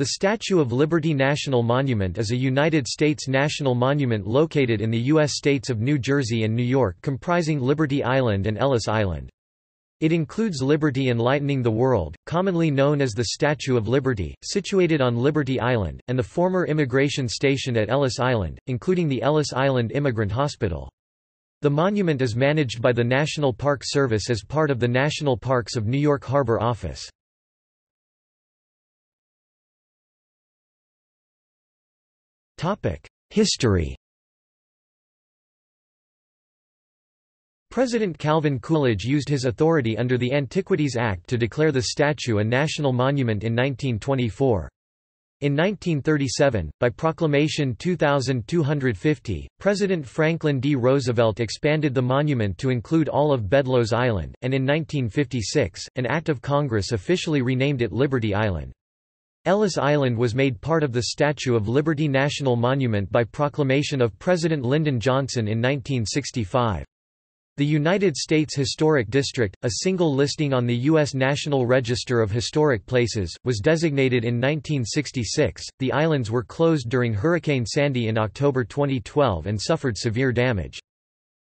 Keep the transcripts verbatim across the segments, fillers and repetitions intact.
The Statue of Liberty National Monument is a United States national monument located in the U S states of New Jersey and New York, comprising Liberty Island and Ellis Island. It includes Liberty Enlightening the World, commonly known as the Statue of Liberty, situated on Liberty Island, and the former immigration station at Ellis Island, including the Ellis Island Immigrant Hospital. The monument is managed by the National Park Service as part of the National Parks of New York Harbor office. History. President Calvin Coolidge used his authority under the Antiquities Act to declare the statue a national monument in nineteen twenty-four. In nineteen thirty-seven, by Proclamation twenty-two fifty, President Franklin D. Roosevelt expanded the monument to include all of Bedloe's Island, and in nineteen fifty-six, an act of Congress officially renamed it Liberty Island. Ellis Island was made part of the Statue of Liberty National Monument by proclamation of President Lyndon Johnson in nineteen sixty-five. The United States Historic District, a single listing on the U S National Register of Historic Places, was designated in nineteen sixty-six. The islands were closed during Hurricane Sandy in October twenty twelve and suffered severe damage.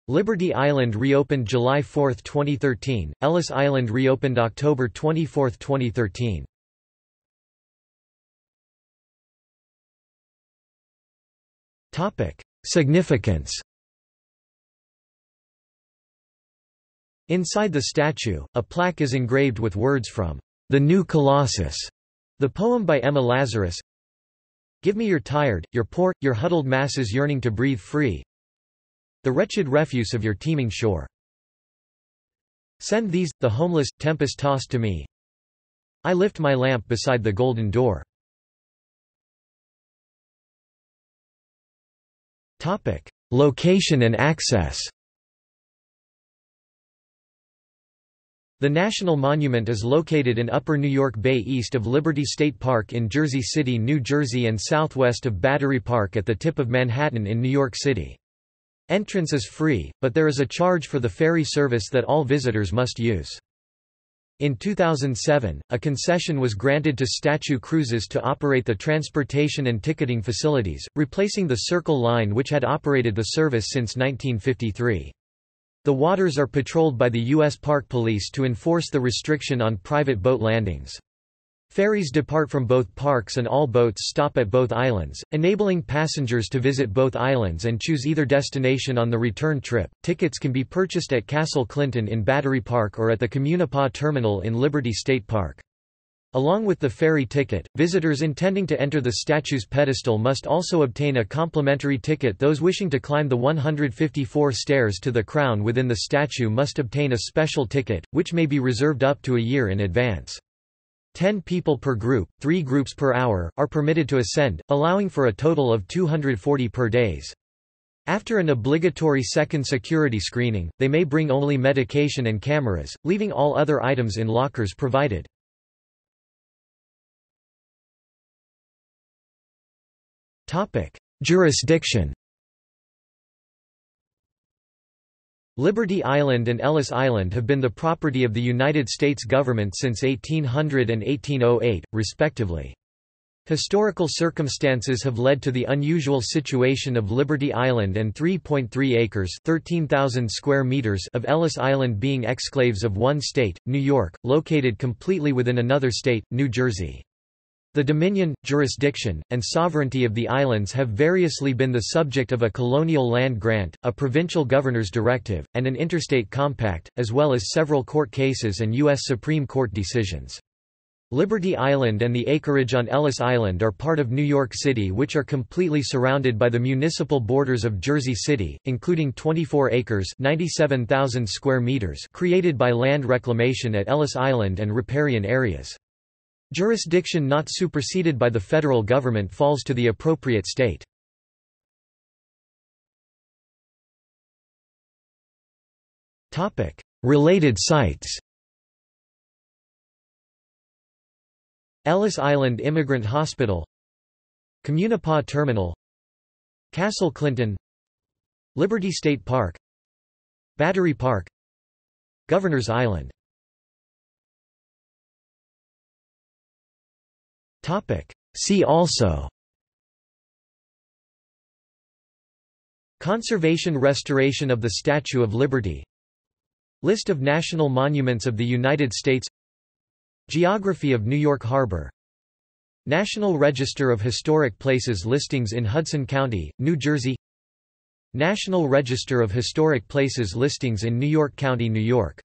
Liberty Island reopened July fourth twenty thirteen, Ellis Island reopened October twenty-fourth twenty thirteen. Significance. Inside the statue, a plaque is engraved with words from The New Colossus, the poem by Emma Lazarus. Give me your tired, your poor, your huddled masses yearning to breathe free, the wretched refuse of your teeming shore. Send these, the homeless, tempest-tossed to me. I lift my lamp beside the golden door. Topic: Location and access. The national monument is located in Upper New York Bay east of Liberty State Park in Jersey City, New Jersey, and southwest of Battery Park at the tip of Manhattan in New York City. Entrance is free, but there is a charge for the ferry service that all visitors must use. In two thousand seven, a concession was granted to Statue Cruises to operate the transportation and ticketing facilities, replacing the Circle Line, which had operated the service since nineteen fifty-three. The waters are patrolled by the U S Park Police to enforce the restriction on private boat landings. Ferries depart from both parks and all boats stop at both islands, enabling passengers to visit both islands and choose either destination on the return trip. Tickets can be purchased at Castle Clinton in Battery Park or at the Communipaw Terminal in Liberty State Park. Along with the ferry ticket, visitors intending to enter the statue's pedestal must also obtain a complimentary ticket. Those wishing to climb the one hundred fifty-four stairs to the crown within the statue must obtain a special ticket, which may be reserved up to a year in advance. Ten people per group, three groups per hour, are permitted to ascend, allowing for a total of two hundred forty per days. After an obligatory second security screening, they may bring only medication and cameras, leaving all other items in lockers provided. Jurisdiction. Liberty Island and Ellis Island have been the property of the United States government since eighteen hundred and eighteen oh eight, respectively. Historical circumstances have led to the unusual situation of Liberty Island and three point three acres (thirteen thousand square meters) of Ellis Island being exclaves of one state, New York, located completely within another state, New Jersey. The dominion, jurisdiction, and sovereignty of the islands have variously been the subject of a colonial land grant, a provincial governor's directive, and an interstate compact, as well as several court cases and U S Supreme Court decisions. Liberty Island and the acreage on Ellis Island are part of New York City, which are completely surrounded by the municipal borders of Jersey City, including twenty-four acres (ninety-seven thousand square meters) created by land reclamation at Ellis Island and riparian areas. Jurisdiction not superseded by the federal government falls to the appropriate state. Related sites. Ellis Island Immigrant Hospital, Communipaw Terminal, Castle Clinton, Liberty State Park, Battery Park, Governor's Island. See also: Conservation restoration of the Statue of Liberty, List of National Monuments of the United States, Geography of New York Harbor, National Register of Historic Places listings in Hudson County, New Jersey, National Register of Historic Places listings in New York County, New York.